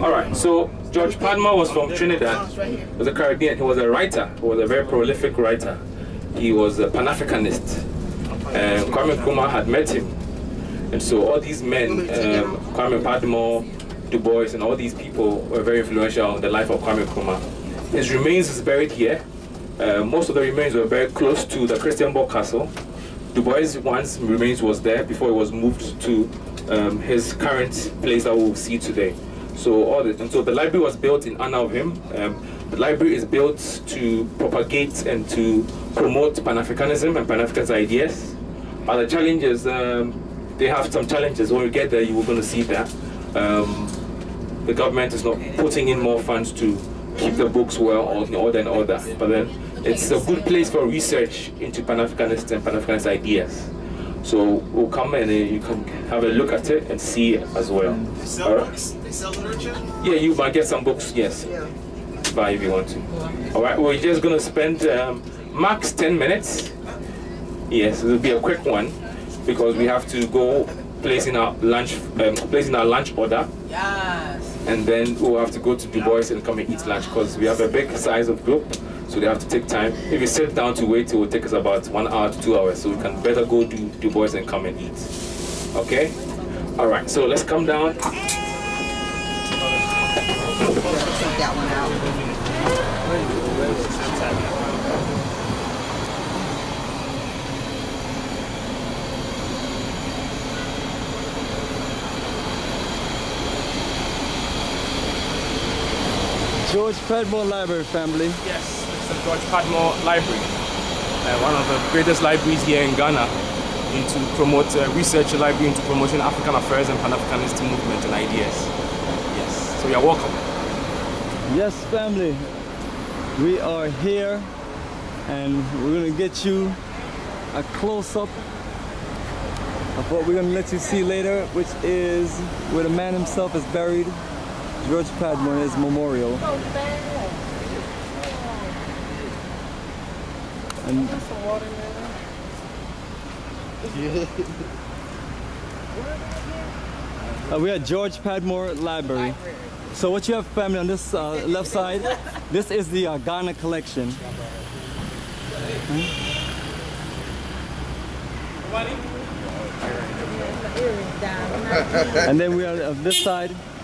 All right, so George Padmore was from Trinidad, was a Caribbean, he was a writer, he was a very prolific writer. He was a Pan-Africanist. Kwame Nkrumah had met him. And so all these men, Kwame Padmore, Du Bois, and all these people were very influential on the life of Kwame Nkrumah. His remains is buried here. Most of the remains were very close to the Christiansborg Castle. Du Bois' once remains was there before it was moved to his current place that we'll see today. So so the library was built in honor of him. The library is built to propagate and to promote Pan-Africanism and Pan-Africanist ideas. Other challenges, they have some challenges. When we get there, you are going to see that. The government is not putting in more funds to keep the books well or in order and all that. But then it's a good place for research into Pan-Africanist and Pan-Africanist ideas. So we'll come and you can have a look at it and see it as well. They sell books? They sell literature? Yeah, you might get some books, yes. Yeah. Buy if you want to. All right, we're just going to spend max 10 minutes. Yes, it'll be a quick one because we have to go placing our lunch order. Yes. And then we'll have to go to Du Bois and come and eat lunch because we have a big size of group. So they have to take time. If you sit down to wait, it will take us about 1 hour to 2 hours. So we can better go to Du Bois and come and eat. Okay? All right, so let's come down. Take that one out. George Padmore Library, family. Yes. George Padmore Library, one of the greatest libraries here in Ghana, to promote research library into promoting African affairs and Pan-Africanist movement and ideas. Yes, so you're welcome. Yes, family, we are here and we're going to get you a close-up of what we're going to let you see later, which is where the man himself is buried, George Padmore, his memorial. And we are George Padmore Library. So what you have, family, on this left side, this is the Ghana collection. And then we are on this side.